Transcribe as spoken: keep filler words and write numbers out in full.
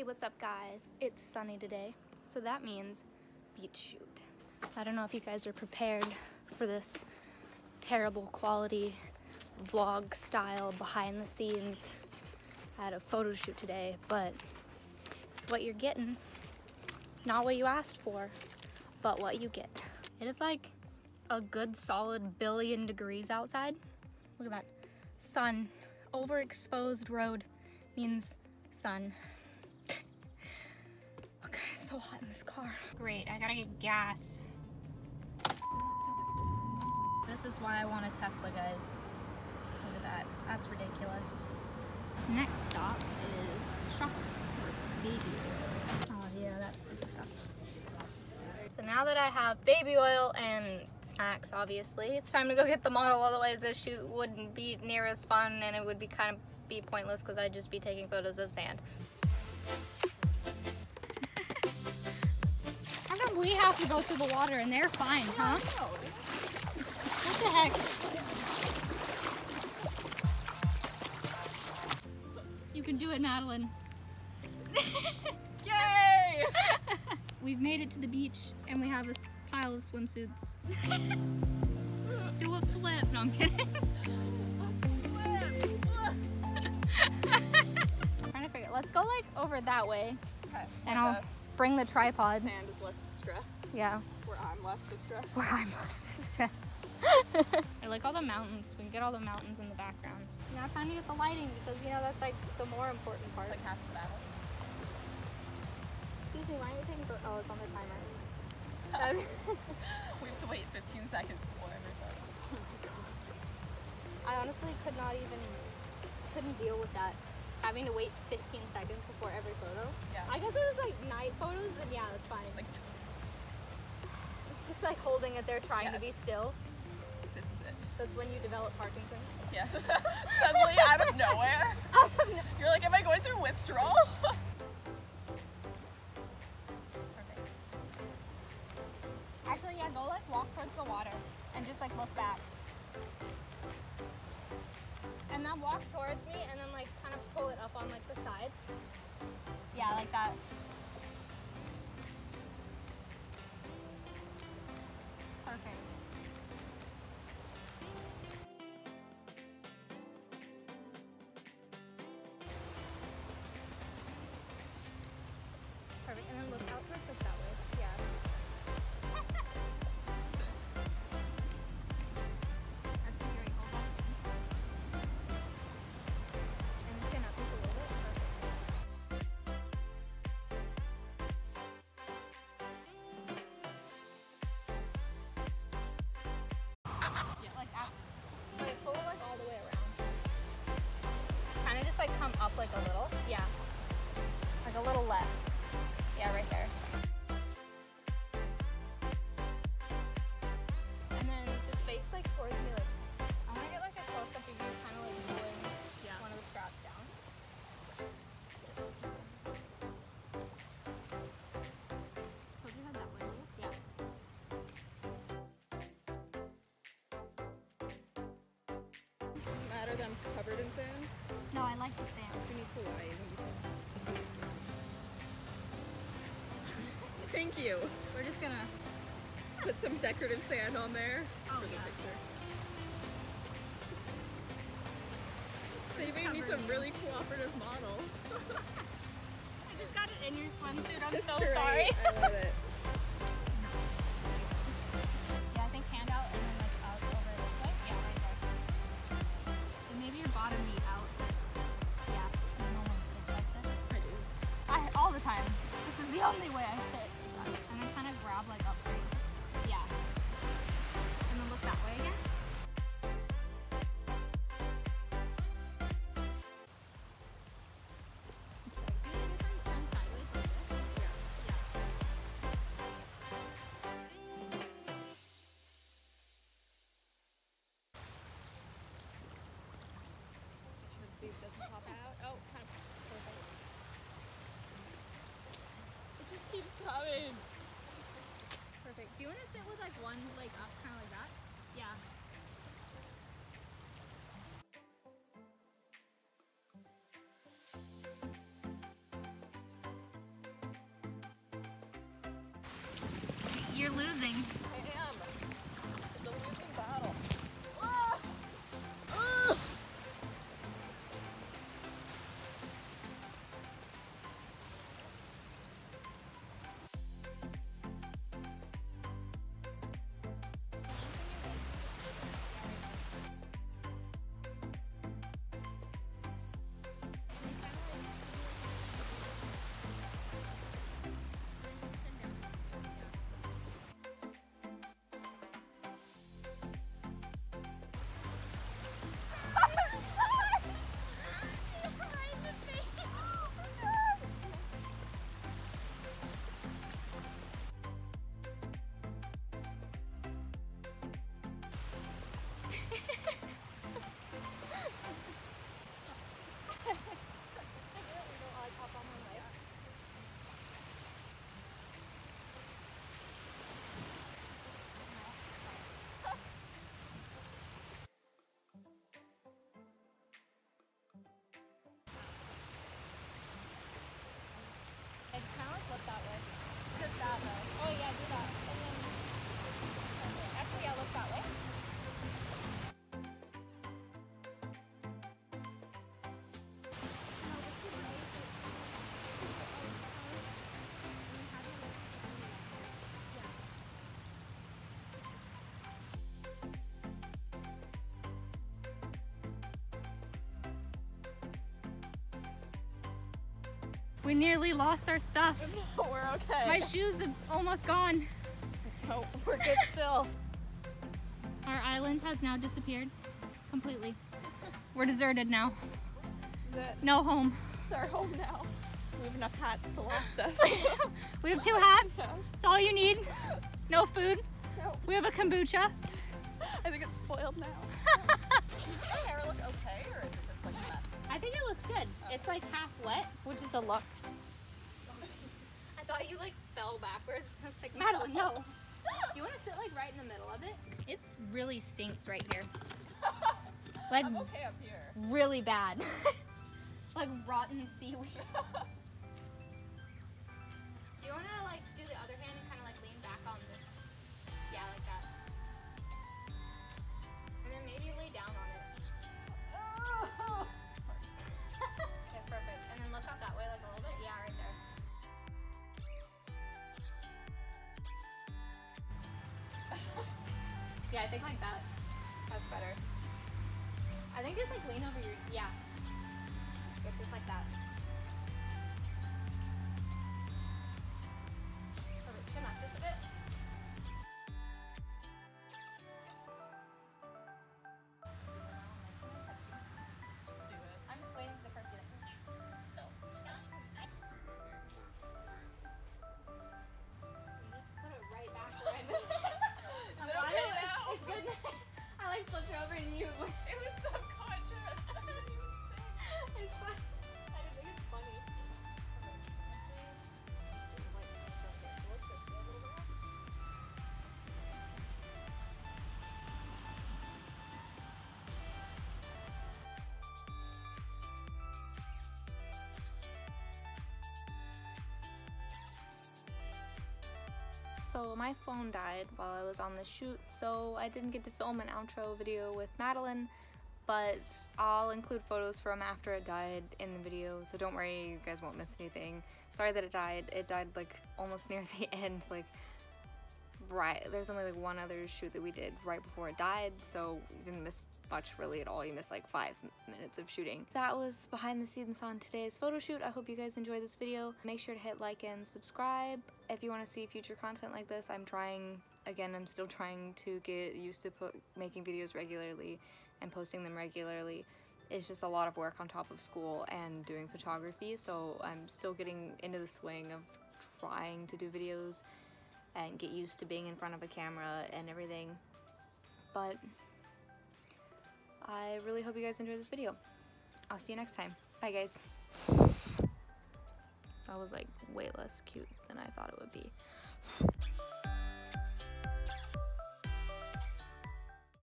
Hey, what's up guys? It's sunny today, so that means beach shoot. I don't know if you guys are prepared for this terrible quality vlog style behind the scenes at a photo shoot today, but it's what you're getting. Not what you asked for, but what you get. It is like a good solid billion degrees outside. Look at that. Sun. Overexposed road means sun. Okay, it's so hot in this car. Great, I gotta get gas. This is why I want a Tesla, guys. Look at that. That's ridiculous. Next stop is Shoppers for baby oil. Oh yeah, that's just stuff. So now that I have baby oil and snacks, obviously, it's time to go get the model, otherwise this shoot wouldn't be near as fun and it would be kind of be pointless because I'd just be taking photos of sand. How come we have to go through the water and they're fine, huh? No, no. What the heck? You can do it, Madeleine. Yay! We've made it to the beach, and we have this pile of swimsuits. Do a flip. No, I'm kidding. I'm trying to figure it. Let's go like over that way, okay, and I'll bring the tripod. Sand is less distressed. Yeah. Where I'm less distressed. Where I'm less distressed. I like all the mountains. We can get all the mountains in the background. Now I'm trying to get the lighting because, you know, that's like the more important part. It's like half the battle. Excuse me, why are you taking photos? Oh, it's on the timer. We have to wait fifteen seconds before every photo. I honestly could not even, couldn't deal with that. Having to wait fifteen seconds before every photo. Yeah. I guess it was like night photos, and yeah, that's fine. Like, it's just like holding it there, trying yes. to be still. This is it. That's when you develop Parkinson's? Yes. Suddenly, out of nowhere. Out of no You're like, am I going through withdrawal? Actually, yeah, go like walk towards the water and just like look back. And then walk towards me and then like kind of pull it up on like the sides. Yeah, like that. Perfect. Perfect, and then look out towards us that way. Yeah. Up like a little, yeah, like a little less, yeah, right there. And then just face like towards me, like I want to get like a close up of you, kind of like pulling yeah. one of the straps down. Told you had that one, yeah. Doesn't matter that I'm covered in sand. No, I like the sand. We need to lie. Thank you. We're just gonna put some decorative sand on there oh, for the yeah. picture. We're Maybe needs a really cooperative model. I just got it in your swimsuit. I'm it's so great. sorry. I love it. Yeah, I think hand out and then like out over this way. Yeah, right there. And maybe your bottom knee out. Time. This is the only way I sit. I'm gonna kind of grab like up right. Yeah. And then look that way again. Make sure the boob doesn't pop out. Oh, kind of. Keeps coming. Perfect. Do you want to sit with like one leg up, kind of like that? Yeah. you're losing. I am. It's a losing battle. Ah! Ah! Flip that way. Just that way. Oh yeah, do that. And then okay. Actually, yeah, look that way. We nearly lost our stuff. No, we're okay. My shoes are almost gone. No, we're good still. Our island has now disappeared completely. We're deserted now. No home. It's our home now. We have enough hats to last us. We have two hats. Yes. It's all you need. No food. No. We have a kombucha. I think it's spoiled now. Does your hair look okay, or is it just like a mess? I think it looks good. Okay. It's like half wet, which is a look. Oh, I thought you like fell backwards. I was like, Madeline, no. Do you want to sit like right in the middle of it? It really stinks right here. Like, I'm okay up here. Really bad. Like rotten seaweed. Do you want to like do the other hand and kind of like lean back on this? Yeah, like that. And then maybe lay down on it. Okay, perfect. And then look up that way like a little bit. Yeah, right there. Yeah, I think like that. That's better. I think just like lean over your, yeah. Yeah, just like that. Perfect. Connect this a bit. So my phone died while I was on the shoot, so I didn't get to film an outro video with Madeleine, but I'll include photos from after it died in the video, so don't worry, you guys won't miss anything. Sorry that it died. It died like almost near the end, like right, there's only like one other shoot that we did right before it died, so you didn't miss much really at all. You missed like five minutes of shooting. That was behind the scenes on today's photo shoot. I hope you guys enjoyed this video. Make sure to hit like and subscribe if you want to see future content like this. I'm trying again, I'm still trying to get used to put, making videos regularly and posting them regularly. It's just a lot of work on top of school and doing photography, so I'm still getting into the swing of trying to do videos and get used to being in front of a camera and everything. But I really hope you guys enjoyed this video. I'll see you next time. Bye guys. That was like way less cute than I thought it would be.